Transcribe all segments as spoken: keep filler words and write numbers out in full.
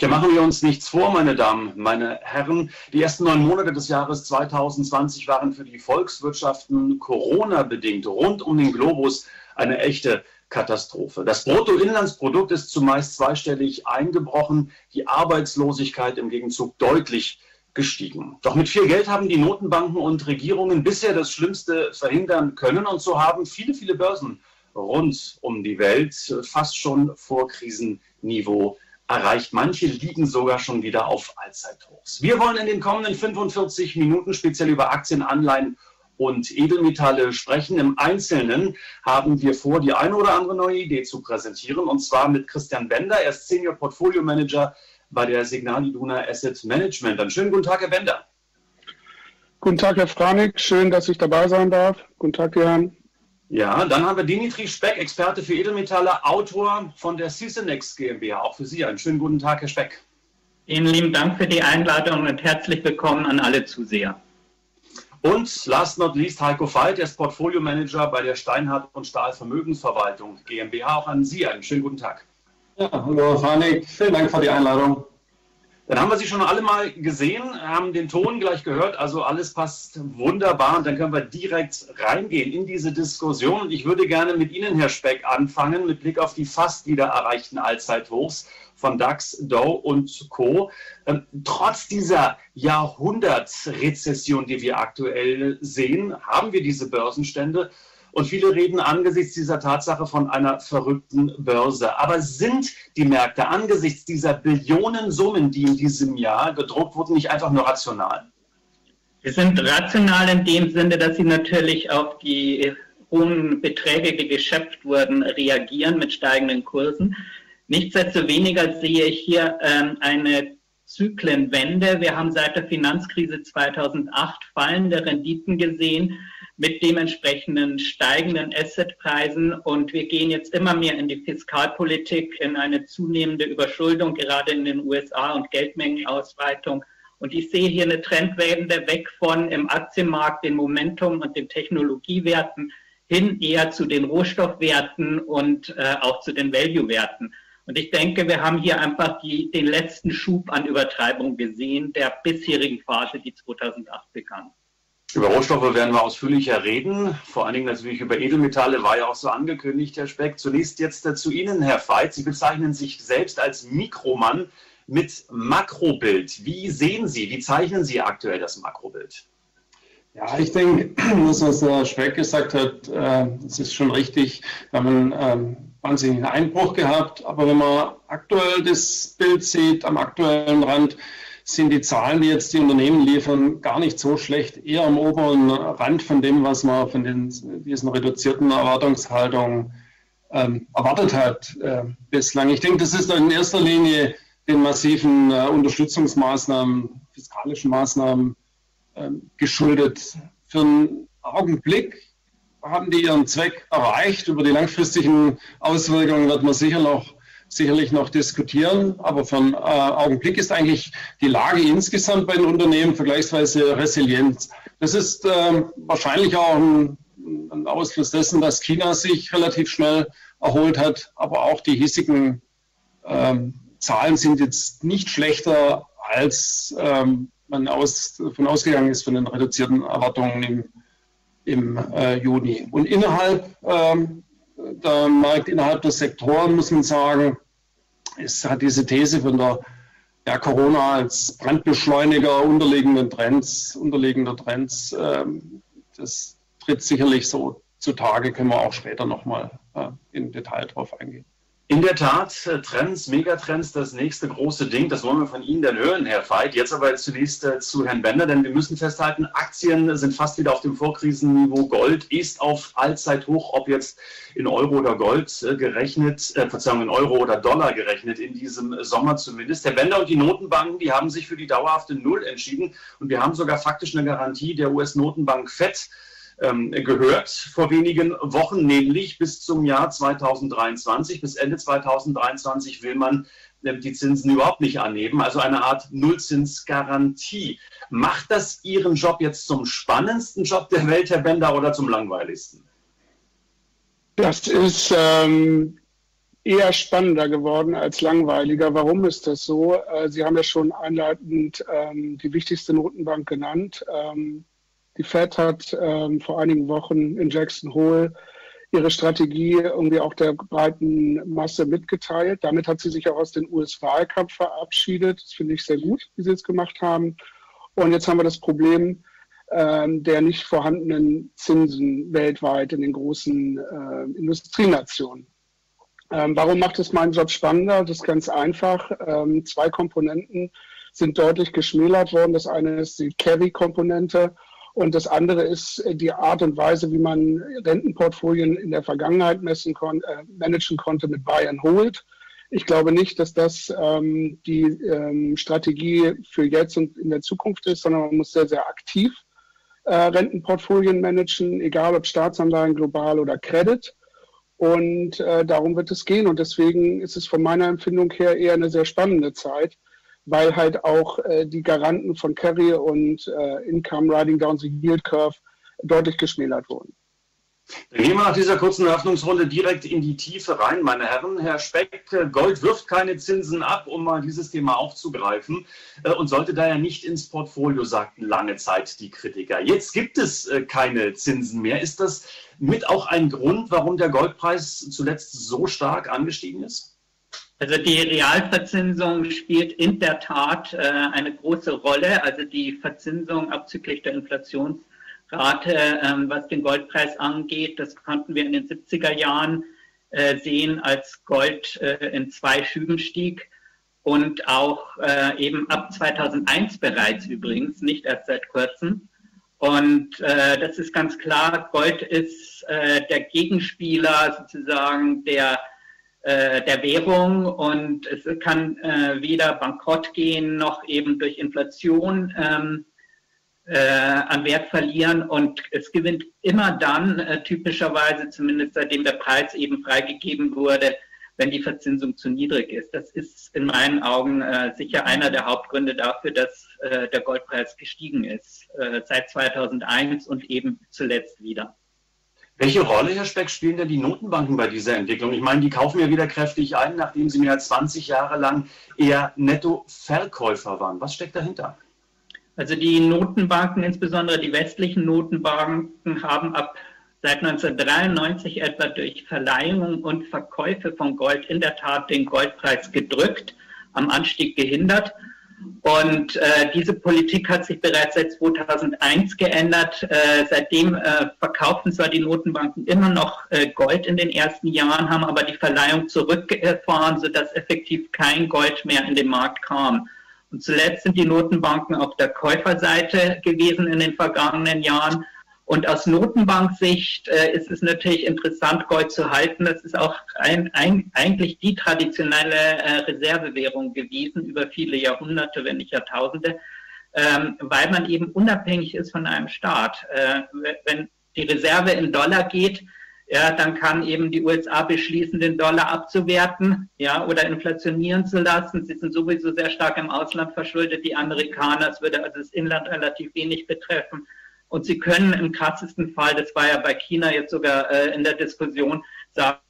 Ja, machen wir uns nichts vor, meine Damen, meine Herren. Die ersten neun Monate des Jahres zweitausendzwanzig waren für die Volkswirtschaften Corona-bedingt rund um den Globus eine echte Katastrophe. Das Bruttoinlandsprodukt ist zumeist zweistellig eingebrochen, die Arbeitslosigkeit im Gegenzug deutlich gestiegen. Doch mit viel Geld haben die Notenbanken und Regierungen bisher das Schlimmste verhindern können und so haben viele, viele Börsen rund um die Welt fast schon vor Krisenniveau erreicht. Manche liegen sogar schon wieder auf Allzeithochs. Wir wollen in den kommenden fünfundvierzig Minuten speziell über Aktien, Anleihen und Edelmetalle sprechen. Im Einzelnen haben wir vor, die eine oder andere neue Idee zu präsentieren, und zwar mit Christian Bender. Er ist Senior Portfolio Manager bei der SIGNAL IDUNA Asset Management. Einen schönen guten Tag, Herr Bender. Guten Tag, Herr Franik. Schön, dass ich dabei sein darf. Guten Tag, Herrn. Ja, dann haben wir Dimitri Speck, Experte für Edelmetalle, Autor von der Seasonax GmbH. Auch für Sie einen schönen guten Tag, Herr Speck. Ihnen lieben Dank für die Einladung und herzlich willkommen an alle Zuseher. Und last not least Heiko Veit, er ist Portfolio Manager bei der Steinhardt- und Stahlvermögensverwaltung GmbH. Auch an Sie einen schönen guten Tag. Ja, hallo Herr Franik, vielen Dank für die Einladung. Dann haben wir Sie schon alle mal gesehen, haben den Ton gleich gehört, also alles passt wunderbar. Und dann können wir direkt reingehen in diese Diskussion. Und ich würde gerne mit Ihnen, Herr Speck, anfangen, mit Blick auf die fast wieder erreichten Allzeithochs von DAX, Dow und Co. Trotz dieser Jahrhundertrezession, die wir aktuell sehen, haben wir diese Börsenstände. Und viele reden angesichts dieser Tatsache von einer verrückten Börse. Aber sind die Märkte angesichts dieser Billionensummen, die in diesem Jahr gedruckt wurden, nicht einfach nur rational? Sie sind rational in dem Sinne, dass sie natürlich auf die hohen Beträge, die geschöpft wurden, reagieren mit steigenden Kursen. Nichtsdestoweniger sehe ich hier ähm, eine Zyklenwende. Wir haben seit der Finanzkrise zweitausendacht fallende Renditen gesehen, mit dementsprechenden steigenden Assetpreisen, und wir gehen jetzt immer mehr in die Fiskalpolitik, in eine zunehmende Überschuldung, gerade in den U S A, und Geldmengenausweitung. Und ich sehe hier eine Trendwende weg von im Aktienmarkt, den Momentum und den Technologiewerten, hin eher zu den Rohstoffwerten und äh, auch zu den Value-Werten. Und ich denke, wir haben hier einfach die, den letzten Schub an Übertreibung gesehen, der bisherigen Phase, die zweitausendacht begann. Über Rohstoffe werden wir ausführlicher reden, vor allen Dingen natürlich über Edelmetalle, war ja auch so angekündigt, Herr Speck. Zunächst jetzt zu Ihnen, Herr Veit. Sie bezeichnen sich selbst als Mikromann mit Makrobild. Wie sehen Sie, wie zeichnen Sie aktuell das Makrobild? Ja, ich denke, das, was Herr Speck gesagt hat, das ist schon richtig. Wir haben einen wahnsinnigen Einbruch gehabt, aber wenn man aktuell das Bild sieht, am aktuellen Rand, sind die Zahlen, die jetzt die Unternehmen liefern, gar nicht so schlecht, eher am oberen Rand von dem, was man von den, diesen reduzierten Erwartungshaltungen ähm, erwartet hat äh, bislang. Ich denke, das ist in erster Linie den massiven äh, Unterstützungsmaßnahmen, fiskalischen Maßnahmen äh, geschuldet. Für einen Augenblick haben die ihren Zweck erreicht. Über die langfristigen Auswirkungen wird man sicher noch sicherlich noch diskutieren, aber für einen äh, Augenblick ist eigentlich die Lage insgesamt bei den Unternehmen vergleichsweise resilient. Das ist äh, wahrscheinlich auch ein, ein Ausfluss dessen, dass China sich relativ schnell erholt hat, aber auch die hiesigen äh, Zahlen sind jetzt nicht schlechter, als äh, man aus, davon ausgegangen ist von den reduzierten Erwartungen im, im äh, Juni. Und innerhalb äh, der Markt, innerhalb der Sektoren, muss man sagen, es hat diese These von der ja, Corona als Brandbeschleuniger unterliegenden Trends, unterliegender Trends, ähm, das tritt sicherlich so zutage, können wir auch später nochmal äh, im Detail drauf eingehen. In der Tat, Trends, Megatrends, das nächste große Ding, das wollen wir von Ihnen dann hören, Herr Veit. Jetzt aber zunächst äh, zu Herrn Bender, denn wir müssen festhalten, Aktien sind fast wieder auf dem Vorkrisenniveau. Gold ist auf Allzeithoch, ob jetzt in Euro oder Gold äh, gerechnet, äh, Verzeihung, in Euro oder Dollar gerechnet, in diesem Sommer zumindest. Herr Bender und die Notenbanken, die haben sich für die dauerhafte Null entschieden, und wir haben sogar faktisch eine Garantie der U S-Notenbank F E D gehört vor wenigen Wochen, nämlich bis zum Jahr zweitausenddreiundzwanzig. Bis Ende zweitausenddreiundzwanzig will man die Zinsen überhaupt nicht anheben, also eine Art Nullzinsgarantie. Macht das Ihren Job jetzt zum spannendsten Job der Welt, Herr Bender, oder zum langweiligsten? Das ist ähm, eher spannender geworden als langweiliger. Warum ist das so? Äh, Sie haben ja schon einleitend ähm, die wichtigste Notenbank genannt. Ähm, die F E D hat ähm, vor einigen Wochen in Jackson Hole ihre Strategie irgendwie auch der breiten Masse mitgeteilt. Damit hat sie sich auch aus dem U S-Wahlkampf verabschiedet. Das finde ich sehr gut, wie sie es gemacht haben. Und jetzt haben wir das Problem äh, der nicht vorhandenen Zinsen weltweit in den großen äh, Industrienationen. Ähm, warum macht es meinen Job spannender? Das ist ganz einfach. Ähm, zwei Komponenten sind deutlich geschmälert worden. Das eine ist die Carry-Komponente. Und das andere ist die Art und Weise, wie man Rentenportfolien in der Vergangenheit messen kon äh, managen konnte mit Buy and Hold. Ich glaube nicht, dass das ähm, die ähm, Strategie für jetzt und in der Zukunft ist, sondern man muss sehr, sehr aktiv äh, Rentenportfolien managen, egal ob Staatsanleihen, global oder Credit. Und äh, darum wird es gehen. Und deswegen ist es von meiner Empfindung her eher eine sehr spannende Zeit, weil halt auch äh, die Garanten von Carry und äh, Income Riding Down the Yield Curve deutlich geschmälert wurden. Dann gehen wir nach dieser kurzen Eröffnungsrunde direkt in die Tiefe rein, meine Herren. Herr Speck, Gold wirft keine Zinsen ab, um mal dieses Thema aufzugreifen, und sollte daher nicht ins Portfolio, sagten lange Zeit die Kritiker. Jetzt gibt es keine Zinsen mehr. Ist das mit auch ein Grund, warum der Goldpreis zuletzt so stark angestiegen ist? Also die Realverzinsung spielt in der Tat äh, eine große Rolle. Also die Verzinsung abzüglich der Inflationsrate, ähm, was den Goldpreis angeht, das konnten wir in den siebziger Jahren äh, sehen, als Gold äh, in zwei Schüben stieg. Und auch äh, eben ab zweitausendeins bereits übrigens, nicht erst seit kurzem. Und äh, das ist ganz klar, Gold ist äh, der Gegenspieler sozusagen der der Währung, und es kann äh, weder bankrott gehen noch eben durch Inflation ähm, äh, an Wert verlieren, und es gewinnt immer dann äh, typischerweise, zumindest seitdem der Preis eben freigegeben wurde, wenn die Verzinsung zu niedrig ist. Das ist in meinen Augen äh, sicher einer der Hauptgründe dafür, dass äh, der Goldpreis gestiegen ist, äh, seit zweitausendeins und eben zuletzt wieder. Welche Rolle, Herr Speck, spielen denn die Notenbanken bei dieser Entwicklung? Ich meine, die kaufen ja wieder kräftig ein, nachdem sie mehr als zwanzig Jahre lang eher Nettoverkäufer waren. Was steckt dahinter? Also die Notenbanken, insbesondere die westlichen Notenbanken, haben ab seit neunzehnhundertdreiundneunzig etwa durch Verleihungen und Verkäufe von Gold in der Tat den Goldpreis gedrückt, am Anstieg gehindert. Und äh, diese Politik hat sich bereits seit zweitausendeins geändert. Äh, seitdem äh, verkauften zwar die Notenbanken immer noch äh, Gold in den ersten Jahren, haben aber die Verleihung zurückgefahren, sodass effektiv kein Gold mehr in den Markt kam. Und zuletzt sind die Notenbanken auf der Käuferseite gewesen in den vergangenen Jahren. Und aus Notenbanksicht äh, ist es natürlich interessant, Gold zu halten. Das ist auch ein, ein, eigentlich die traditionelle äh, Reservewährung gewesen über viele Jahrhunderte, wenn nicht Jahrtausende, ähm, weil man eben unabhängig ist von einem Staat. Äh, wenn die Reserve in Dollar geht, ja, dann kann eben die U S A beschließen, den Dollar abzuwerten, ja, oder inflationieren zu lassen. Sie sind sowieso sehr stark im Ausland verschuldet, die Amerikaner. Es würde also das Inland relativ wenig betreffen. Und sie können im krassesten Fall, das war ja bei China jetzt sogar äh, in der Diskussion, sagen,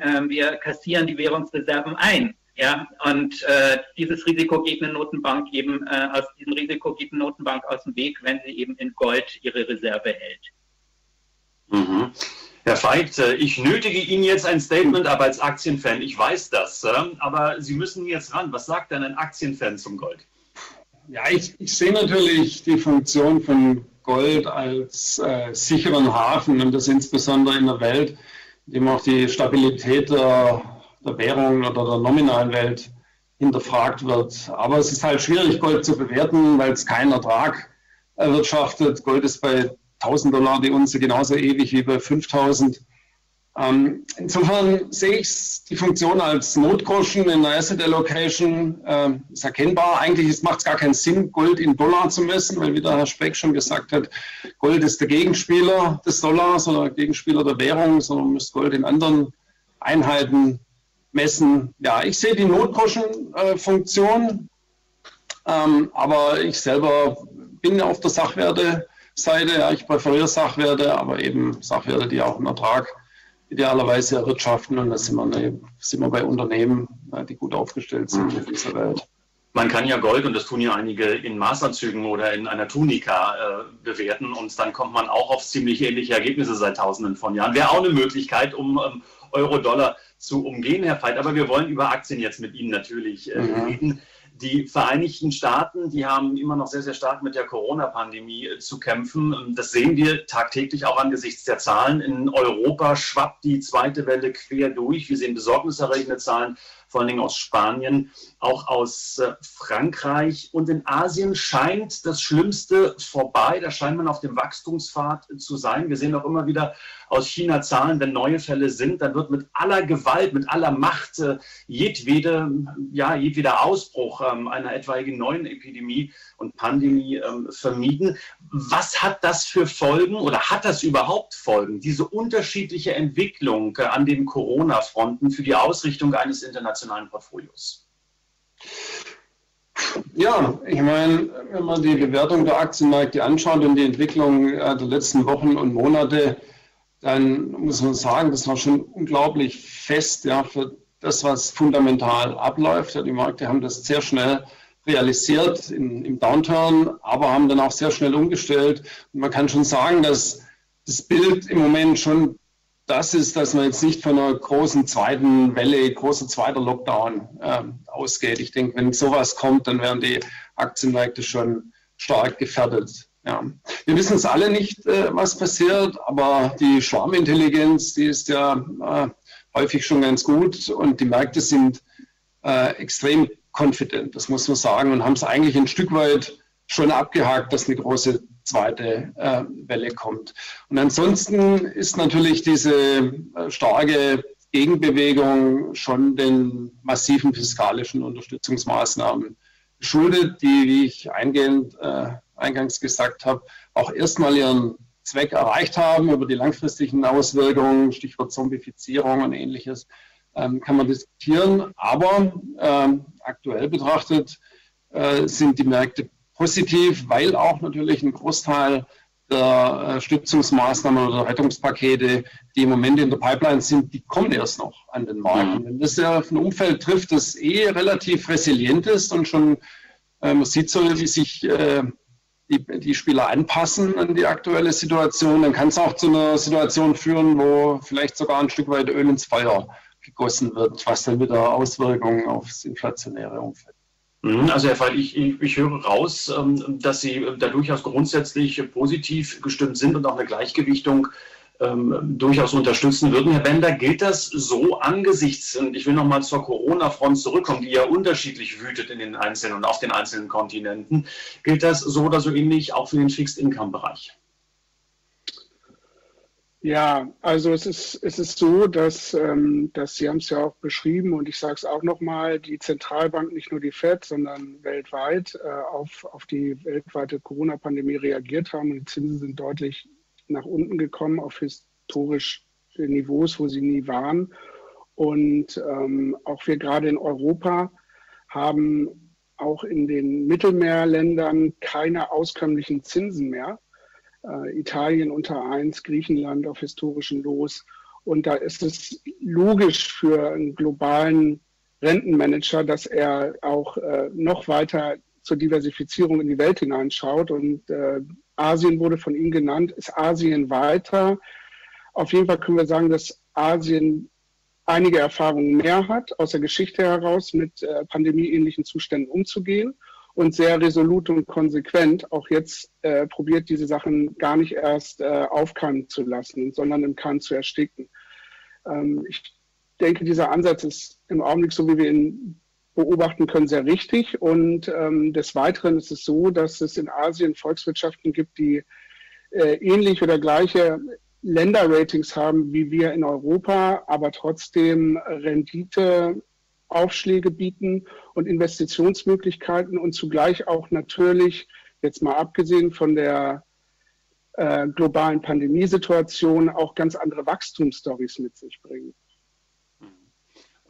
äh, wir kassieren die Währungsreserven ein. Ja? Und äh, dieses Risiko geht eine Notenbank eben, äh, aus diesem Risiko geht eine Notenbank aus dem Weg, wenn sie eben in Gold ihre Reserve hält. Mhm. Herr Veit, ich nötige Ihnen jetzt ein Statement, aber als Aktienfan, ich weiß das, aber Sie müssen jetzt ran. Was sagt denn ein Aktienfan zum Gold? Ja, ich, ich sehe natürlich die Funktion von Gold als äh, sicheren Hafen, und das insbesondere in der Welt, in dem auch die Stabilität der, der Währung oder der nominalen Welt hinterfragt wird. Aber es ist halt schwierig, Gold zu bewerten, weil es keinen Ertrag erwirtschaftet. Gold ist bei tausend Dollar die Unze genauso ewig wie bei fünftausend. Ähm, insofern sehe ich die Funktion als Notgroschen in der Asset Allocation, äh, ist erkennbar. Eigentlich macht es gar keinen Sinn, Gold in Dollar zu messen, weil, wie der Herr Speck schon gesagt hat, Gold ist der Gegenspieler des Dollars oder Gegenspieler der Währung, sondern man muss Gold in anderen Einheiten messen. Ja, ich sehe die Notgroschen-Funktion, äh, ähm, aber ich selber bin auf der Sachwerte-Seite. Ja, ich präferiere Sachwerte, aber eben Sachwerte, die auch einen Ertrag idealerweise erwirtschaften, und da sind wir, sind wir bei Unternehmen, die gut aufgestellt sind in dieser Welt. Man kann ja Gold, und das tun ja einige, in Maßanzügen oder in einer Tunika äh, bewerten, und dann kommt man auch auf ziemlich ähnliche Ergebnisse seit Tausenden von Jahren. Wäre auch eine Möglichkeit, um ähm, Euro-Dollar zu umgehen, Herr Veit. Aber wir wollen über Aktien jetzt mit Ihnen natürlich äh, mhm. reden. Die Vereinigten Staaten, die haben immer noch sehr, sehr stark mit der Corona-Pandemie zu kämpfen. Das sehen wir tagtäglich auch angesichts der Zahlen. In Europa schwappt die zweite Welle quer durch. Wir sehen besorgniserregende Zahlen, vor allen Dingen aus Spanien, auch aus Frankreich. Und in Asien scheint das Schlimmste vorbei. Da scheint man auf dem Wachstumspfad zu sein. Wir sehen auch immer wieder aus China Zahlen, wenn neue Fälle sind, dann wird mit aller Gewalt, mit aller Macht äh, jedwede, ja, jedweder Ausbruch ähm, einer etwaigen neuen Epidemie und Pandemie ähm, vermieden. Was hat das für Folgen, oder hat das überhaupt Folgen, diese unterschiedliche Entwicklung äh, an den Corona-Fronten für die Ausrichtung eines internationalen Portfolios? Ja, ich meine, wenn man die Bewertung der Aktienmärkte anschaut und die Entwicklung äh, der letzten Wochen und Monate, dann muss man sagen, das war schon unglaublich fest, ja, für das, was fundamental abläuft. Ja, die Märkte haben das sehr schnell realisiert in, im Downturn, aber haben dann auch sehr schnell umgestellt. Und man kann schon sagen, dass das Bild im Moment schon das ist, dass man jetzt nicht von einer großen zweiten Welle, großer zweiter Lockdown äh, ausgeht. Ich denke, wenn sowas kommt, dann werden die Aktienmärkte schon stark gefährdet. Ja. Wir wissen es alle nicht, äh, was passiert, aber die Schwarmintelligenz, die ist ja äh, häufig schon ganz gut, und die Märkte sind äh, extrem confident, das muss man sagen, und haben es eigentlich ein Stück weit schon abgehakt, dass eine große zweite äh, Welle kommt. Und ansonsten ist natürlich diese äh, starke Gegenbewegung schon den massiven fiskalischen Unterstützungsmaßnahmen geschuldet, die, wie ich eingehend äh, eingangs gesagt habe, auch erstmal ihren Zweck erreicht haben. Über die langfristigen Auswirkungen, Stichwort Zombifizierung und ähnliches, ähm, kann man diskutieren. Aber ähm, aktuell betrachtet äh, sind die Märkte positiv, weil auch natürlich ein Großteil der äh, Stützungsmaßnahmen oder Rettungspakete, die im Moment in der Pipeline sind, die kommen erst noch an den Markt. Und wenn das ja auf ein Umfeld trifft, das eh relativ resilient ist und schon, äh, man sieht so, wie sich äh, Die, die Spieler anpassen an die aktuelle Situation, dann kann es auch zu einer Situation führen, wo vielleicht sogar ein Stück weit Öl ins Feuer gegossen wird, was dann wieder Auswirkungen aufs inflationäre Umfeld. Also Herr Veit, ich, ich höre raus, dass Sie da durchaus grundsätzlich positiv gestimmt sind und auch eine Gleichgewichtung Ähm, durchaus unterstützen würden. Herr Bender, gilt das so angesichts, und ich will nochmal zur Corona-Front zurückkommen, die ja unterschiedlich wütet in den einzelnen und auf den einzelnen Kontinenten, gilt das so oder so ähnlich auch für den Fixed-Income-Bereich? Ja, also es ist, es ist so, dass, ähm, dass Sie haben es ja auch beschrieben, und ich sage es auch nochmal, die Zentralbank, nicht nur die F E D, sondern weltweit äh, auf, auf die weltweite Corona-Pandemie reagiert haben, und die Zinsen sind deutlich nach unten gekommen auf historische Niveaus, wo sie nie waren. Und ähm, auch wir gerade in Europa haben auch in den Mittelmeerländern keine auskömmlichen Zinsen mehr. Äh, Italien unter eins, Griechenland auf historischen Los. Und da ist es logisch für einen globalen Rentenmanager, dass er auch äh, noch weiter zur Diversifizierung in die Welt hineinschaut, und äh, Asien wurde von Ihnen genannt. Ist Asien weiter? Auf jeden Fall können wir sagen, dass Asien einige Erfahrungen mehr hat, aus der Geschichte heraus mit äh, pandemieähnlichen Zuständen umzugehen, und sehr resolut und konsequent auch jetzt äh, probiert, diese Sachen gar nicht erst äh, aufkeimen zu lassen, sondern im Keim zu ersticken. Ähm, ich denke, dieser Ansatz ist im Augenblick, so wie wir ihn beobachten können, sehr richtig. Und ähm, des Weiteren ist es so, dass es in Asien Volkswirtschaften gibt, die äh, ähnlich oder gleiche Länderratings haben wie wir in Europa, aber trotzdem Renditeaufschläge bieten und Investitionsmöglichkeiten und zugleich auch natürlich, jetzt mal abgesehen von der äh, globalen Pandemiesituation, auch ganz andere Wachstumsstorys mit sich bringen.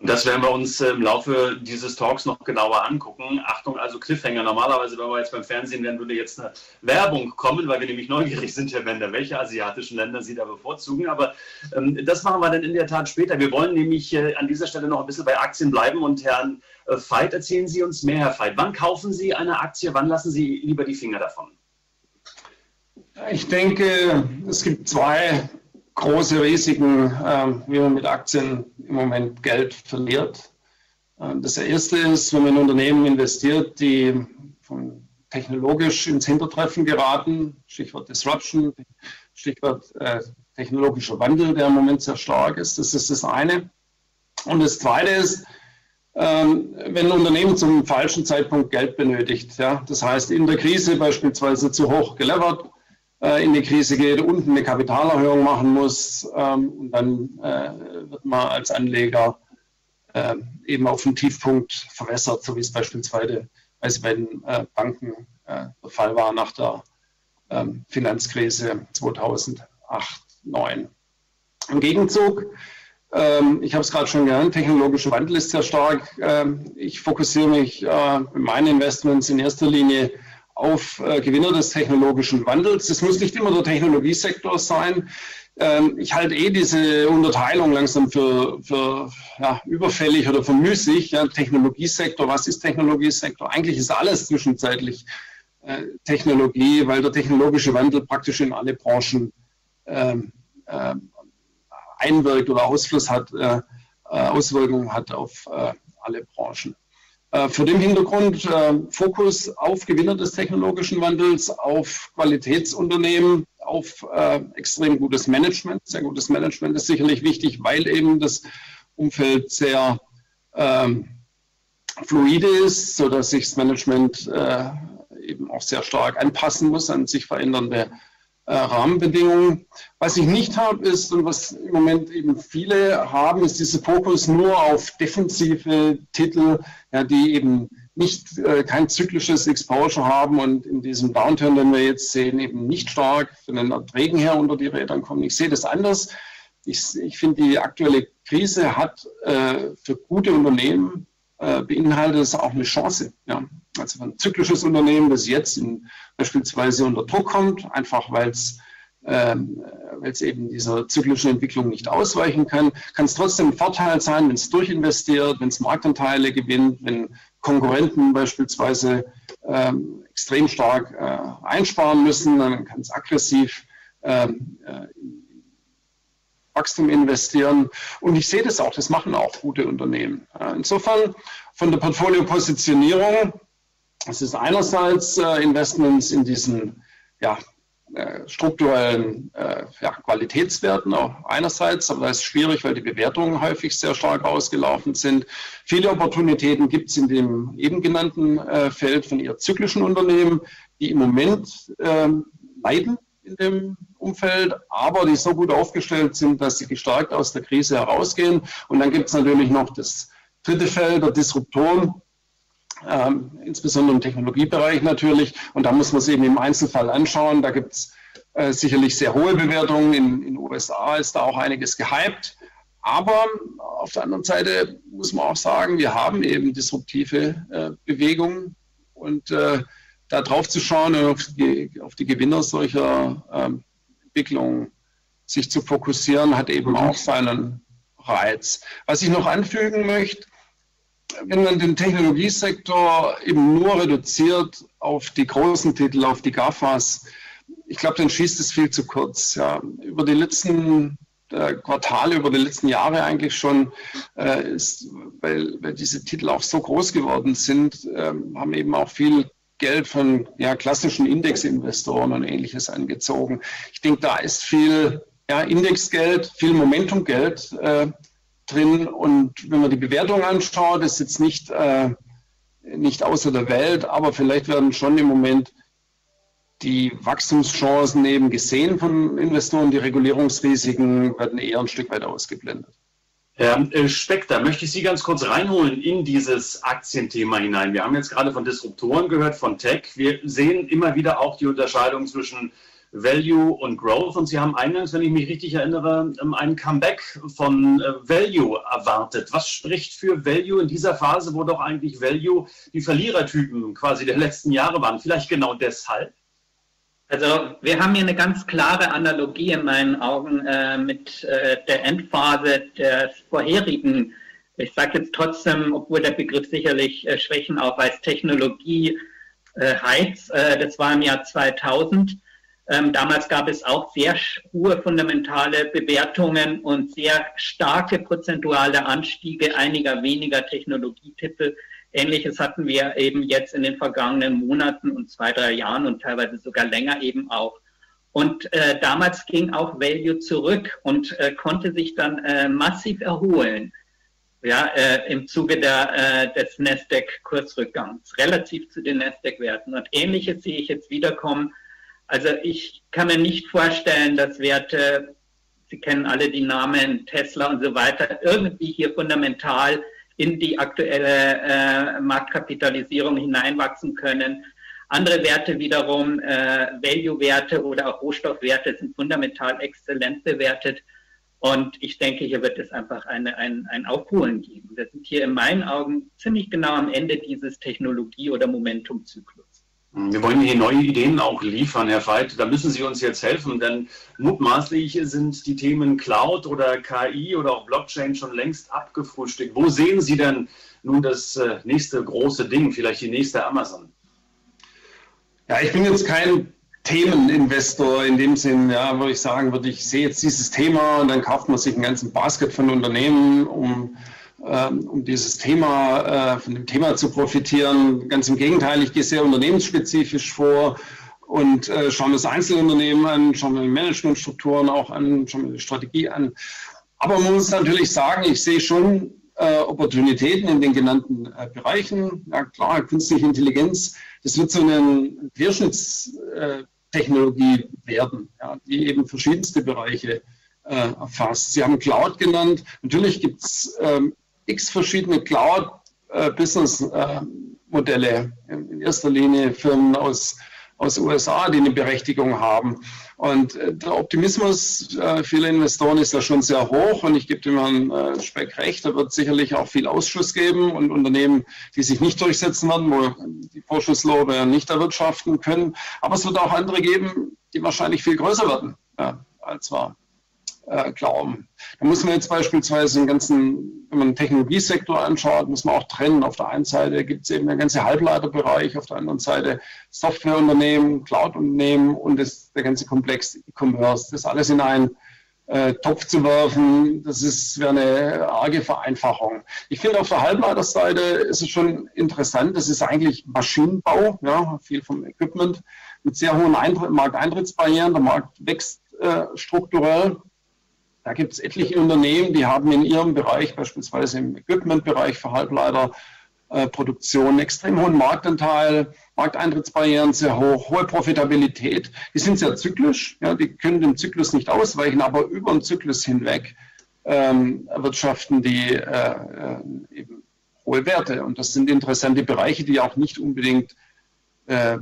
Und das werden wir uns im Laufe dieses Talks noch genauer angucken. Achtung, also Cliffhanger. Normalerweise, wenn wir jetzt beim Fernsehen wären, würde jetzt eine Werbung kommen, weil wir nämlich neugierig sind, Herr Bender, welche asiatischen Länder Sie da bevorzugen. Aber ähm, das machen wir dann in der Tat später. Wir wollen nämlich äh, an dieser Stelle noch ein bisschen bei Aktien bleiben. Und Herrn äh, Veit, erzählen Sie uns mehr, Herr Veit. Wann kaufen Sie eine Aktie? Wann lassen Sie lieber die Finger davon? Ich denke, es gibt zwei große Risiken, wie man mit Aktien im Moment Geld verliert. Das erste ist, wenn man in Unternehmen investiert, die von technologisch ins Hintertreffen geraten, Stichwort Disruption, Stichwort technologischer Wandel, der im Moment sehr stark ist. Das ist das eine. Und das zweite ist, wenn ein Unternehmen zum falschen Zeitpunkt Geld benötigt, ja, das heißt in der Krise beispielsweise zu hoch gelevert, in die Krise geht, unten eine Kapitalerhöhung machen muss, ähm, und dann äh, wird man als Anleger äh, eben auf den Tiefpunkt verwässert, so wie es beispielsweise bei den äh, Banken äh, der Fall war nach der ähm, Finanzkrise zweitausendacht, neunzehn. Im Gegenzug, ähm, ich habe es gerade schon genannt, technologischer Wandel ist sehr stark. Ähm, ich fokussiere mich äh, in meinen Investments in erster Linie auf äh, Gewinner des technologischen Wandels. Es muss nicht immer der Technologiesektor sein. Ähm, ich halte eh diese Unterteilung langsam für, für ja, überfällig oder für müßig. Ja, Technologiesektor, was ist Technologiesektor? Eigentlich ist alles zwischenzeitlich äh, Technologie, weil der technologische Wandel praktisch in alle Branchen ähm, äh, einwirkt oder Ausfluss hat, äh, Auswirkungen hat auf äh, alle Branchen. Vor dem Hintergrund äh, Fokus auf Gewinner des technologischen Wandels, auf Qualitätsunternehmen, auf äh, extrem gutes Management. Sehr gutes Management ist sicherlich wichtig, weil eben das Umfeld sehr ähm, fluide ist, sodass sich das Management äh, eben auch sehr stark anpassen muss an sich verändernde äh, Rahmenbedingungen. Was ich nicht habe, ist, und was im Moment eben viele haben, ist dieser Fokus nur auf defensive Titel, ja, die eben nicht, äh, kein zyklisches Exposure haben und in diesem Downturn, den wir jetzt sehen, eben nicht stark von den Erträgen her unter die Räder kommen. Ich sehe das anders. Ich, ich finde, die aktuelle Krise hat äh, für gute Unternehmen äh, beinhaltet es auch eine Chance. Ja. Also ein zyklisches Unternehmen, das jetzt in, beispielsweise unter Druck kommt, einfach weil es ähm, weil es eben dieser zyklischen Entwicklung nicht ausweichen kann, kann es trotzdem ein Vorteil sein, wenn es durchinvestiert, wenn es Marktanteile gewinnt, wenn Konkurrenten beispielsweise ähm, extrem stark äh, einsparen müssen, dann kann es aggressiv ähm, äh, in Wachstum investieren. Und ich sehe das auch, das machen auch gute Unternehmen. Äh, insofern von der Portfoliopositionierung, es ist einerseits äh, Investments in diesen, ja, strukturellen äh, ja, Qualitätswerten auch einerseits, aber das ist schwierig, weil die Bewertungen häufig sehr stark ausgelaufen sind. Viele Opportunitäten gibt es in dem eben genannten äh, Feld von eher zyklischen Unternehmen, die im Moment äh, leiden in dem Umfeld, aber die so gut aufgestellt sind, dass sie gestärkt aus der Krise herausgehen. Und dann gibt es natürlich noch das dritte Feld der Disruptoren, Ähm, insbesondere im Technologiebereich natürlich. Und da muss man es eben im Einzelfall anschauen. Da gibt es äh, sicherlich sehr hohe Bewertungen. In den U S A ist da auch einiges gehypt. Aber auf der anderen Seite muss man auch sagen, wir haben eben disruptive äh, Bewegungen. Und äh, da drauf zu schauen und auf die, auf die Gewinner solcher ähm, Entwicklungen sich zu fokussieren, hat eben auch seinen Reiz. Was ich noch anfügen möchte, wenn man den Technologiesektor eben nur reduziert auf die großen Titel, auf die GAFAs, ich glaube, dann schießt es viel zu kurz. Ja. Über die letzten äh, Quartale, über die letzten Jahre eigentlich schon, äh, ist, weil, weil diese Titel auch so groß geworden sind, äh, haben eben auch viel Geld von ja, klassischen Indexinvestoren und Ähnliches angezogen. Ich denke, da ist viel ja, Indexgeld, viel Momentumgeld äh, drin. Und wenn man die Bewertung anschaut, ist jetzt nicht, äh, nicht außer der Welt, aber vielleicht werden schon im Moment die Wachstumschancen eben gesehen von Investoren, die Regulierungsrisiken werden eher ein Stück weit ausgeblendet. Herr Speck, da möchte ich Sie ganz kurz reinholen in dieses Aktienthema hinein. Wir haben jetzt gerade von Disruptoren gehört, von Tech. Wir sehen immer wieder auch die Unterscheidung zwischen Value und Growth. Und Sie haben eingangs, wenn ich mich richtig erinnere, ein Comeback von Value erwartet. Was spricht für Value in dieser Phase, wo doch eigentlich Value die Verlierertypen quasi der letzten Jahre waren? Vielleicht genau deshalb? Also wir haben hier eine ganz klare Analogie in meinen Augen äh, mit äh, der Endphase des vorherigen, ich sage jetzt trotzdem, obwohl der Begriff sicherlich äh, Schwächen aufweist, Technologie äh, Heiz, äh, das war im Jahr zweitausend. Ähm, damals gab es auch sehr hohe fundamentale Bewertungen und sehr starke prozentuale Anstiege einiger weniger Technologietitel. Ähnliches hatten wir eben jetzt in den vergangenen Monaten und zwei, drei Jahren und teilweise sogar länger eben auch. Und äh, damals ging auch Value zurück und äh, konnte sich dann äh, massiv erholen, ja, äh, im Zuge der, äh, des NASDAQ-Kursrückgangs, relativ zu den NASDAQ-Werten. Und Ähnliches sehe ich jetzt wiederkommen. Also ich kann mir nicht vorstellen, dass Werte, Sie kennen alle die Namen Tesla und so weiter, irgendwie hier fundamental in die aktuelle äh, Marktkapitalisierung hineinwachsen können. Andere Werte wiederum, äh, Value-Werte oder auch Rohstoffwerte, sind fundamental exzellent bewertet. Und ich denke, hier wird es einfach eine, ein, ein Aufholen geben. Wir sind hier in meinen Augen ziemlich genau am Ende dieses Technologie- oder Momentumzyklus. Wir wollen hier neue Ideen auch liefern, Herr Veit. Da müssen Sie uns jetzt helfen, denn mutmaßlich sind die Themen Cloud oder K I oder auch Blockchain schon längst abgefrühstückt. Wo sehen Sie denn nun das nächste große Ding, vielleicht die nächste Amazon? Ja, ich bin jetzt kein Themeninvestor in dem Sinn, ja, würde ich sagen, würde ich sehe jetzt dieses Thema und dann kauft man sich einen ganzen Basket von Unternehmen, um um dieses Thema, von dem Thema zu profitieren. Ganz im Gegenteil, ich gehe sehr unternehmensspezifisch vor und schaue mir das Einzelunternehmen an, schaue mir die Managementstrukturen auch an, schaue mir die Strategie an. Aber man muss natürlich sagen, ich sehe schon Opportunitäten in den genannten Bereichen. Ja klar, künstliche Intelligenz, das wird so eine Querschnittstechnologie werden, ja, die eben verschiedenste Bereiche erfasst. Sie haben Cloud genannt. Natürlich gibt es ähm, x verschiedene Cloud-Business-Modelle, äh, in erster Linie Firmen aus aus U S A, die eine Berechtigung haben. Und äh, der Optimismus äh, vieler Investoren ist ja schon sehr hoch und ich gebe dem Herrn äh, Speck recht, da wird sicherlich auch viel Ausschuss geben und Unternehmen, die sich nicht durchsetzen werden, wo die Vorschusslorbeeren ja nicht erwirtschaften können. Aber es wird auch andere geben, die wahrscheinlich viel größer werden, ja, als war. Glauben. Da muss man jetzt beispielsweise den ganzen, wenn man den Technologiesektor anschaut, muss man auch trennen. Auf der einen Seite gibt es eben den ganzen Halbleiterbereich, auf der anderen Seite Softwareunternehmen, Cloud-Unternehmen und das, der ganze Komplex E-Commerce. Das alles in einen äh, Topf zu werfen, das ist wäre eine arge Vereinfachung. Ich finde, auf der Halbleiterseite ist es schon interessant. Das ist eigentlich Maschinenbau, ja, viel vom Equipment mit sehr hohen Eintritt, Markteintrittsbarrieren. Der Markt wächst äh, strukturell. Da gibt es etliche Unternehmen, die haben in ihrem Bereich, beispielsweise im Equipment-Bereich für Halbleiterproduktion, einen extrem hohen Marktanteil, Markteintrittsbarrieren sehr hoch, hohe Profitabilität. Die sind sehr zyklisch, ja, die können dem Zyklus nicht ausweichen, aber über den Zyklus hinweg ähm, erwirtschaften die äh, eben hohe Werte. Und das sind interessante Bereiche, die auch nicht unbedingt, äh,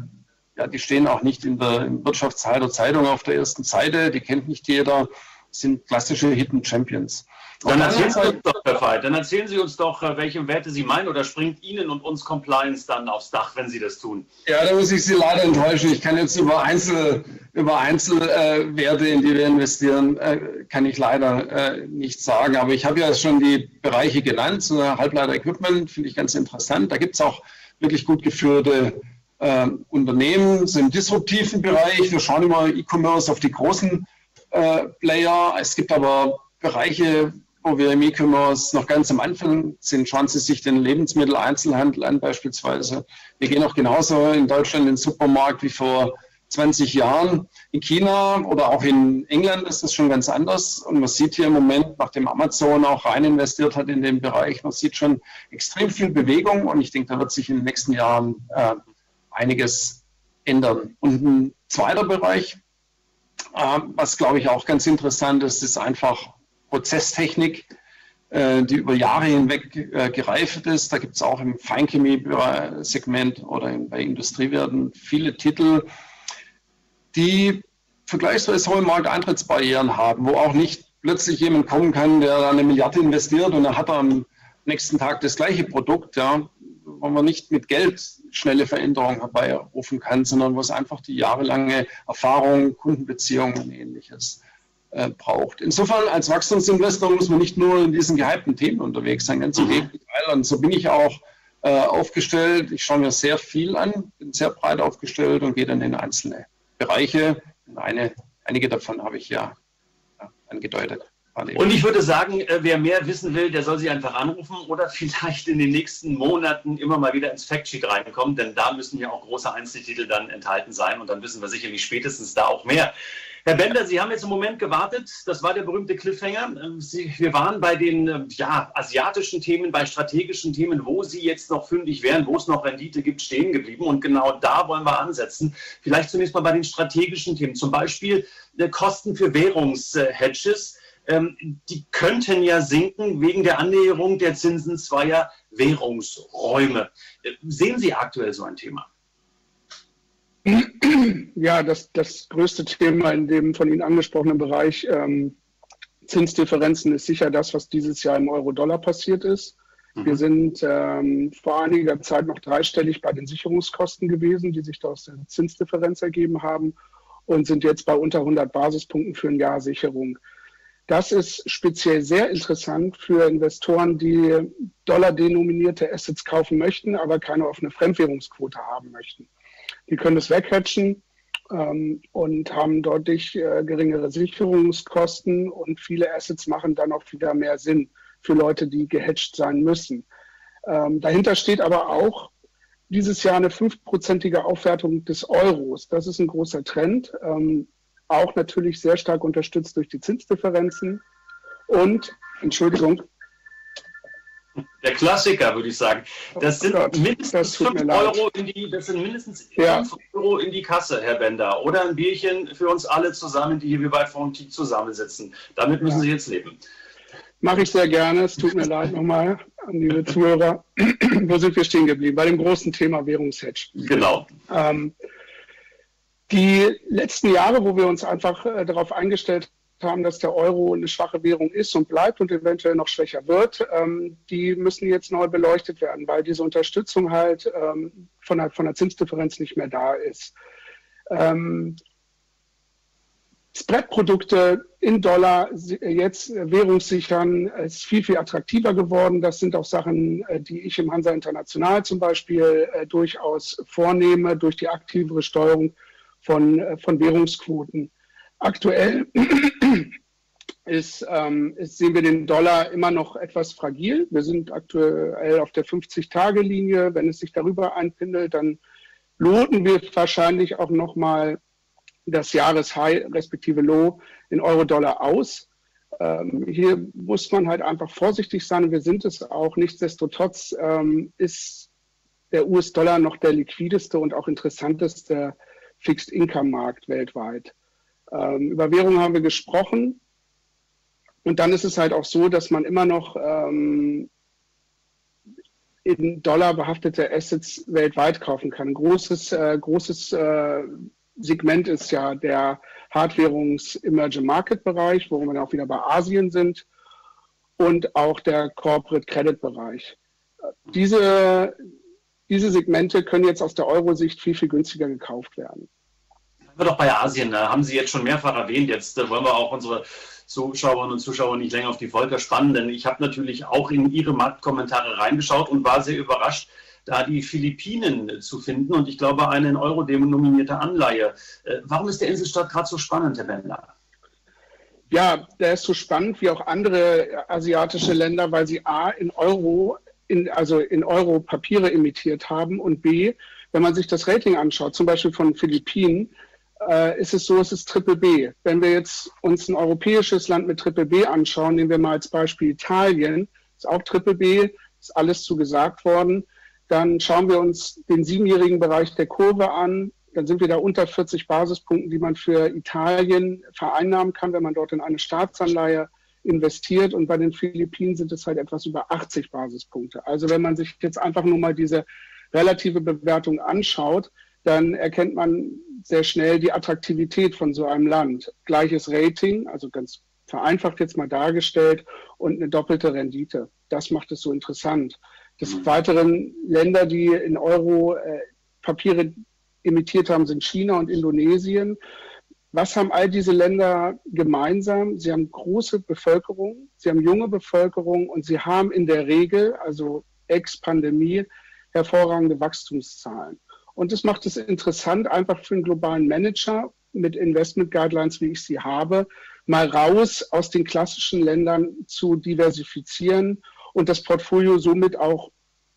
ja, die stehen auch nicht in der Wirtschaftsteil der Zeitung auf der ersten Seite, die kennt nicht jeder. Sind klassische Hidden Champions. Dann erzählen, Seite, doch, dann erzählen Sie uns doch, welche Werte Sie meinen, oder springt Ihnen und uns Compliance dann aufs Dach, wenn Sie das tun? Ja, da muss ich Sie leider enttäuschen. Ich kann jetzt über Einzel, über Einzelwerte, in die wir investieren, kann ich leider nichts sagen. Aber ich habe ja schon die Bereiche genannt. So Halbleiter-Equipment finde ich ganz interessant. Da gibt es auch wirklich gut geführte äh, Unternehmen, so im disruptiven Bereich. Wir schauen immer E-Commerce auf die großen Player. Es gibt aber Bereiche, wo wir im E-Commerce noch ganz am Anfang sind. Schauen Sie sich den Lebensmitteleinzelhandel an beispielsweise. Wir gehen auch genauso in Deutschland in den Supermarkt wie vor zwanzig Jahren. In China oder auch in England ist das schon ganz anders. Und man sieht hier im Moment, nachdem Amazon auch rein investiert hat in den Bereich, man sieht schon extrem viel Bewegung. Und ich denke, da wird sich in den nächsten Jahren äh, einiges ändern. Und ein zweiter Bereich, was, glaube ich, auch ganz interessant ist, ist einfach Prozesstechnik, die über Jahre hinweg gereift ist. Da gibt es auch im Feinchemie-Segment oder bei Industriewerten viele Titel, die vergleichsweise hohe Markteintrittsbarrieren haben, wo auch nicht plötzlich jemand kommen kann, der da eine Milliarde investiert und dann hat er am nächsten Tag das gleiche Produkt, ja, wo man nicht mit Geld schnelle Veränderungen herbeirufen kann, sondern wo es einfach die jahrelange Erfahrung, Kundenbeziehungen und Ähnliches äh, braucht. Insofern als Wachstumsinvestor muss man nicht nur in diesen gehypten Themen unterwegs sein, ganz im Gegenteil. Und so bin ich auch äh, aufgestellt. Ich schaue mir sehr viel an, bin sehr breit aufgestellt und gehe dann in einzelne Bereiche. Und eine, einige davon habe ich ja, ja angedeutet. Und ich würde sagen, wer mehr wissen will, der soll sich einfach anrufen oder vielleicht in den nächsten Monaten immer mal wieder ins Factsheet reinkommen, denn da müssen ja auch große Einzeltitel dann enthalten sein und dann wissen wir sicherlich spätestens da auch mehr. Herr Bender, Sie haben jetzt im Moment gewartet, das war der berühmte Cliffhanger. Sie, wir waren bei den ja, asiatischen Themen, bei strategischen Themen, wo Sie jetzt noch fündig wären, wo es noch Rendite gibt, stehen geblieben. Und genau da wollen wir ansetzen. Vielleicht zunächst mal bei den strategischen Themen, zum Beispiel Kosten für Währungshedges. Die könnten ja sinken wegen der Annäherung der Zinsen zweier Währungsräume. Sehen Sie aktuell so ein Thema? Ja, das, das größte Thema in dem von Ihnen angesprochenen Bereich ähm, Zinsdifferenzen ist sicher das, was dieses Jahr im Euro-Dollar passiert ist. Mhm. Wir sind ähm, vor einiger Zeit noch dreistellig bei den Sicherungskosten gewesen, die sich aus der Zinsdifferenz ergeben haben und sind jetzt bei unter hundert Basispunkten für ein Jahr Sicherung. Das ist speziell sehr interessant für Investoren, die dollardenominierte Assets kaufen möchten, aber keine offene Fremdwährungsquote haben möchten. Die können es weghedgen ähm, und haben deutlich äh, geringere Sicherungskosten und viele Assets machen dann auch wieder mehr Sinn für Leute, die gehedged sein müssen. Ähm, dahinter steht aber auch dieses Jahr eine fünfprozentige Aufwertung des Euros. Das ist ein großer Trend. Ähm, auch natürlich sehr stark unterstützt durch die Zinsdifferenzen und, Entschuldigung. Der Klassiker, würde ich sagen. Das sind oh Gott, mindestens fünf Euro in die, das sind mindestens ja. fünf Euro in die Kasse, Herr Bender. Oder ein Bierchen für uns alle zusammen, die hier bei FONDSTIQUE zusammensitzen. Damit müssen ja. Sie jetzt leben. Mache ich sehr gerne. Es tut mir leid nochmal an die Zuhörer. Wo sind wir stehen geblieben? Bei dem großen Thema Währungshedge. Genau. Ähm, Die letzten Jahre, wo wir uns einfach äh, darauf eingestellt haben, dass der Euro eine schwache Währung ist und bleibt und eventuell noch schwächer wird, ähm, die müssen jetzt neu beleuchtet werden, weil diese Unterstützung halt ähm, von, der, von der Zinsdifferenz nicht mehr da ist. Ähm, Spreadprodukte in Dollar jetzt währungssichern ist viel, viel attraktiver geworden. Das sind auch Sachen, die ich im Hansa International zum Beispiel äh, durchaus vornehme durch die aktivere Steuerung Von, von Währungsquoten. Aktuell ist, ähm, ist, sehen wir den Dollar immer noch etwas fragil. Wir sind aktuell auf der fünfzig-Tage-Linie. Wenn es sich darüber einpendelt, dann loten wir wahrscheinlich auch nochmal das Jahreshigh respektive Low in Euro-Dollar aus. Ähm, hier muss man halt einfach vorsichtig sein. Wir sind es auch. Nichtsdestotrotz ähm, ist der U S-Dollar noch der liquideste und auch interessanteste Fixed-Income-Markt weltweit. Ähm, über Währung haben wir gesprochen. Und dann ist es halt auch so, dass man immer noch ähm, in Dollar behaftete Assets weltweit kaufen kann. Ein großes, äh, großes äh, Segment ist ja der Hardwährungs-Emerging-Market-Bereich, wo wir dann auch wieder bei Asien sind, und auch der Corporate-Credit-Bereich. Diese Diese Segmente können jetzt aus der Euro-Sicht viel, viel günstiger gekauft werden. Wir doch bei Asien, da haben Sie jetzt schon mehrfach erwähnt. Jetzt wollen wir auch unsere Zuschauerinnen und Zuschauer nicht länger auf die Folter spannen, denn ich habe natürlich auch in Ihre Marktkommentare reingeschaut und war sehr überrascht, da die Philippinen zu finden und ich glaube eine in Euro denominierte Anleihe. Warum ist der Inselstaat gerade so spannend, Herr Bender? Ja, der ist so spannend wie auch andere asiatische Länder, weil sie a. in Euro In, also in Euro Papiere emittiert haben und B, wenn man sich das Rating anschaut, zum Beispiel von Philippinen, äh, ist es so, es ist Triple B. Wenn wir jetzt uns ein europäisches Land mit Triple B anschauen, nehmen wir mal als Beispiel Italien, ist auch Triple B, ist alles zu gesagt worden, dann schauen wir uns den siebenjährigen Bereich der Kurve an, dann sind wir da unter vierzig Basispunkten, die man für Italien vereinnahmen kann, wenn man dort in eine Staatsanleihe investiert, und bei den Philippinen sind es halt etwas über achtzig Basispunkte. Also wenn man sich jetzt einfach nur mal diese relative Bewertung anschaut, dann erkennt man, sehr schnell die Attraktivität von so einem Land. Gleiches Rating, also ganz vereinfacht jetzt mal dargestellt, und eine doppelte Rendite. Das macht es so interessant. Des Weiteren Länder, die in Euro äh, Papiere emittiert haben, sind China und Indonesien. Was haben all diese Länder gemeinsam? Sie haben große Bevölkerung, sie haben junge Bevölkerung und sie haben in der Regel, also ex-Pandemie, hervorragende Wachstumszahlen. Und das macht es interessant, einfach für einen globalen Manager mit Investment Guidelines, wie ich sie habe, mal raus aus den klassischen Ländern zu diversifizieren und das Portfolio somit auch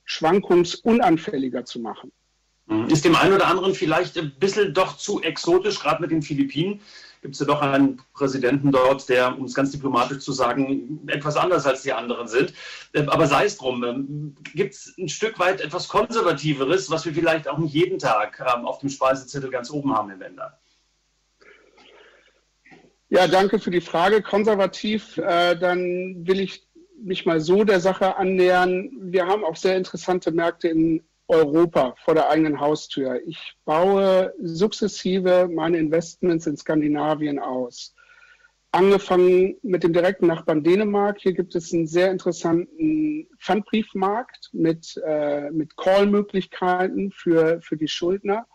schwankungsunanfälliger zu machen. Ist dem einen oder anderen vielleicht ein bisschen doch zu exotisch, gerade mit den Philippinen. Gibt es ja doch einen Präsidenten dort, der, um es ganz diplomatisch zu sagen, etwas anders als die anderen sind. Aber sei es drum, gibt es ein Stück weit etwas Konservativeres, was wir vielleicht auch nicht jeden Tag auf dem Speisezettel ganz oben haben im Länder? Ja, danke für die Frage. Konservativ, äh, dann will ich mich mal so der Sache annähern. Wir haben auch sehr interessante Märkte in Europa vor der eigenen Haustür. Ich baue sukzessive meine Investments in Skandinavien aus. Angefangen mit dem direkten Nachbarn Dänemark. Hier gibt es einen sehr interessanten Pfandbriefmarkt mit, äh, mit Call-Möglichkeiten für, für die Schuldner.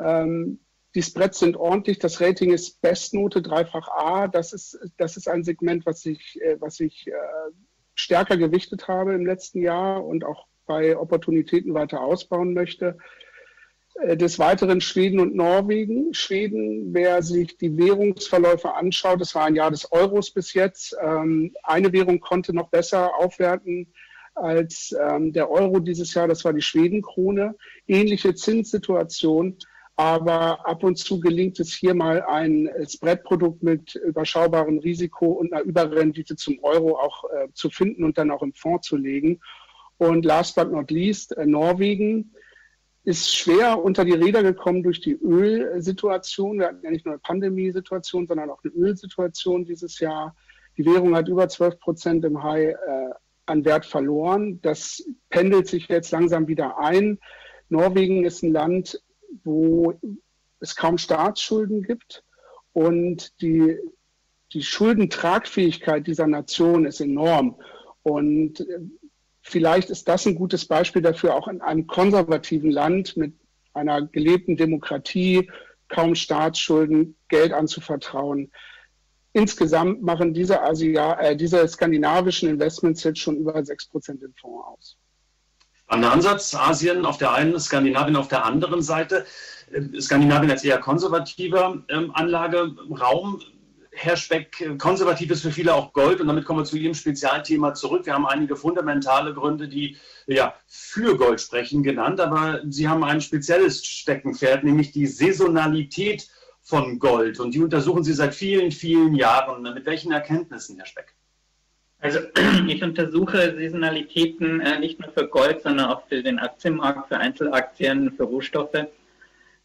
Ähm, die Spreads sind ordentlich. Das Rating ist Bestnote, dreifach A. Das ist, das ist ein Segment, was ich, äh, was ich äh, stärker gewichtet habe im letzten Jahr und auch bei Opportunitäten weiter ausbauen möchte. Des Weiteren Schweden und Norwegen. Schweden, wer sich die Währungsverläufe anschaut, das war ein Jahr des Euros bis jetzt. Eine Währung konnte noch besser aufwerten als der Euro dieses Jahr, das war die Schwedenkrone. Ähnliche Zinssituation, aber ab und zu gelingt es hier mal ein Spreadprodukt mit überschaubarem Risiko und einer Überrendite zum Euro auch zu finden und dann auch im Fonds zu legen. Und last but not least, Norwegen ist schwer unter die Räder gekommen durch die Ölsituation. Wir hatten ja nicht nur eine Pandemiesituation, sondern auch eine Ölsituation dieses Jahr. Die Währung hat über zwölf Prozent im High äh, an Wert verloren. Das pendelt sich jetzt langsam wieder ein. Norwegen ist ein Land, wo es kaum Staatsschulden gibt und die, die Schuldentragfähigkeit dieser Nation ist enorm. Und äh, vielleicht ist das ein gutes Beispiel dafür, auch in einem konservativen Land mit einer gelebten Demokratie, kaum Staatsschulden, Geld anzuvertrauen. Insgesamt machen diese, Asia, äh, diese skandinavischen Investments jetzt schon über sechs Prozent im Fonds aus. Spannender Ansatz, Asien auf der einen, Skandinavien auf der anderen Seite. Skandinavien als eher konservativer ähm, Anlageraum. Herr Speck, konservativ ist für viele auch Gold und damit kommen wir zu Ihrem Spezialthema zurück. Wir haben einige fundamentale Gründe, die ja, für Gold sprechen, genannt, aber Sie haben ein spezielles Steckenpferd, nämlich die Saisonalität von Gold und die untersuchen Sie seit vielen, vielen Jahren. Mit welchen Erkenntnissen, Herr Speck? Also ich untersuche Saisonalitäten nicht nur für Gold, sondern auch für den Aktienmarkt, für Einzelaktien, für Rohstoffe.